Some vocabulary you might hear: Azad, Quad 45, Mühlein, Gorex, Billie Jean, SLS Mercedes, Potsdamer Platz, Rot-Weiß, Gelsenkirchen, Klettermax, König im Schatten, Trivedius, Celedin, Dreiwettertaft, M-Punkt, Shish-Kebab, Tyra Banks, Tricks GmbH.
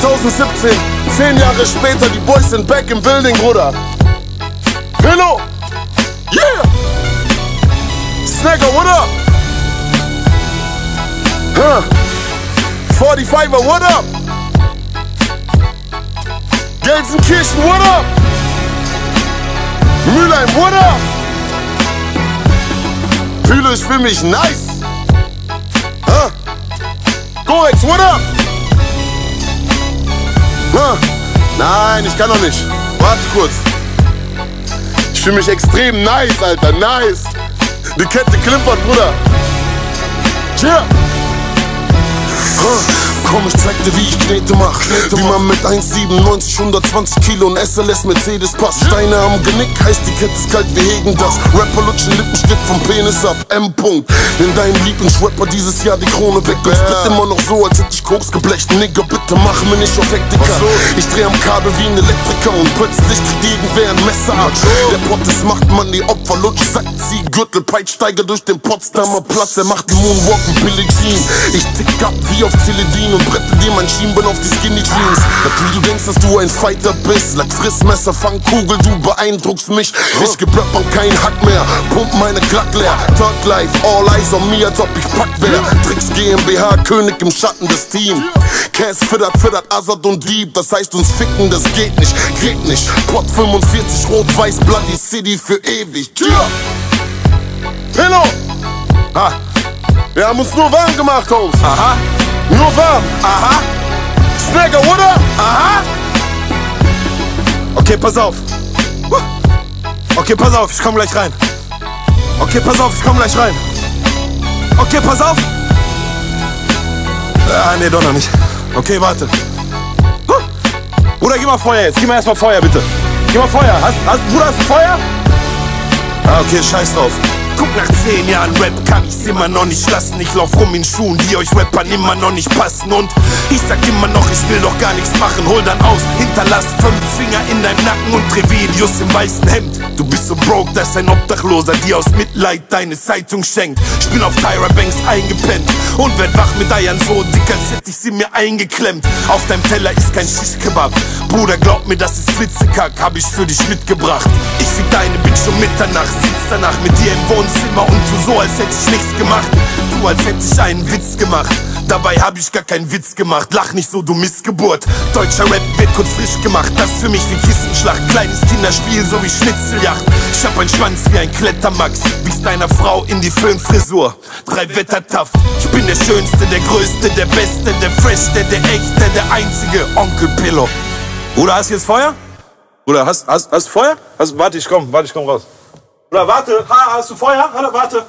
2017, 10 Jahre später, die Boys sind back im Building, Bruder. Hello! Yeah! Snacker, what up? Huh? 45er, what up? Gelsenkirchen, what up? Mühlein, what up? Fühle, ich fühl mich nice. Huh? Gorex, what up? Huh? Nein, ich kann noch nicht. Warte kurz. Ich fühle mich extrem nice, Alter, nice. Die Kette klimpert, Bruder. Cheer. Komm, ich zeig dir, wie ich Knete mach. Wie man mit 1,97, 120 Kilo und SLS Mercedes passt. Steine am Genick, heißt die Kette ist kalt, wir hegen das. Rapper lutschen Lippenstift vom Penis ab, M-Punkt. Nimm deinen Lieblingsrapper dieses Jahr die Krone weg. Und split immer noch so, als hätte ich Koks geblecht. Nigga, bitte mach mir nicht auf Hektiker. Ich dreh am Kabel wie ein Elektriker und plötzlich kriegt irgendwer ein Messer ab. Der Pott ist macht man die Opfer, lutsch, sack, zieh, Gürtel, Peitschsteiger durch den Potsdamer Platz. Er macht den Moonwalk mit Billie Jean. Ich tick ab wie auf Celedin und brette dir mein Schienbein auf die Skinny Jeans. Natürlich du denkst, dass du ein Fighter bist. Like Frissmesser, Fangkugel, du beeindruckst mich. Ich geb Rap an keinen Hack mehr, pump meine Glatt leer. Third Life, all eyes on me, als ob ich packt wär. Tricks GmbH, König im Schatten des Team. Cass fiddert, Azad und Dieb. Das heißt uns ficken, das geht nicht, kriegt nicht. Quad 45, Rot-Weiß, Bloody City für ewig. Tür! Hello! Ha! Wir haben uns nur warm gemacht, Homes. Aha! Nur warm, aha. Snacker, what up? Aha. Okay, pass auf. Okay, pass auf, ich komm gleich rein. Okay, pass auf, ich komm gleich rein. Okay, pass auf. Ah, nee, doch noch nicht. Okay, warte. Bruder, gib mal Feuer jetzt. Gib mal erstmal Feuer, bitte. Gib mal Feuer. Bruder, hast du Feuer? Ah, okay, scheiß drauf. Guck, nach 10 Jahren Rap kann ich's immer noch nicht lassen. Ich lauf rum in Schuhen, die euch Rappern immer noch nicht passen. Und ich sag immer noch, ich will doch gar nichts machen. Hol dann aus, hinterlass 5 Finger in deinem Nacken und Trivedius im weißen Hemd. Du bist so broke, dass ein Obdachloser dir aus Mitleid deine Zeitung schenkt. Ich bin auf Tyra Banks eingepennt und werd wach mit Eiern so dick, als hätte ich sie mir eingeklemmt. Auf deinem Teller ist kein Shish-Kebab. Bruder, glaub mir, das ist Flitzekack, hab ich für dich mitgebracht. Ich fick deine Bitch um Mitternacht, sitz danach mit dir im Wohnzimmer und tu so, als hätte ich nichts gemacht. Tu, als hätte ich einen Witz gemacht. Dabei hab ich gar keinen Witz gemacht. Lach nicht so, du Missgeburt. Deutscher Rap wird kurz frisch gemacht. Das für mich wie Kissenschlacht. Kleines Kinderspiel, so wie Schnitzeljagd. Ich hab einen Schwanz wie ein Klettermax. Wiegst deiner Frau in die Filmfrisur. Dreiwettertaft. Ich bin der Schönste, der Größte, der Beste, der Freshste, der Echte, der Einzige. Onkel Pillow. Bruder, hast du jetzt Feuer? Bruder, hast du Feuer? Warte, ich komm raus. Oder warte, hast du Feuer? Warte.